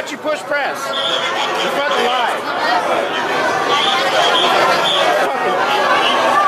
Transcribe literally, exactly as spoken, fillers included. watch you push press. You're fucking live.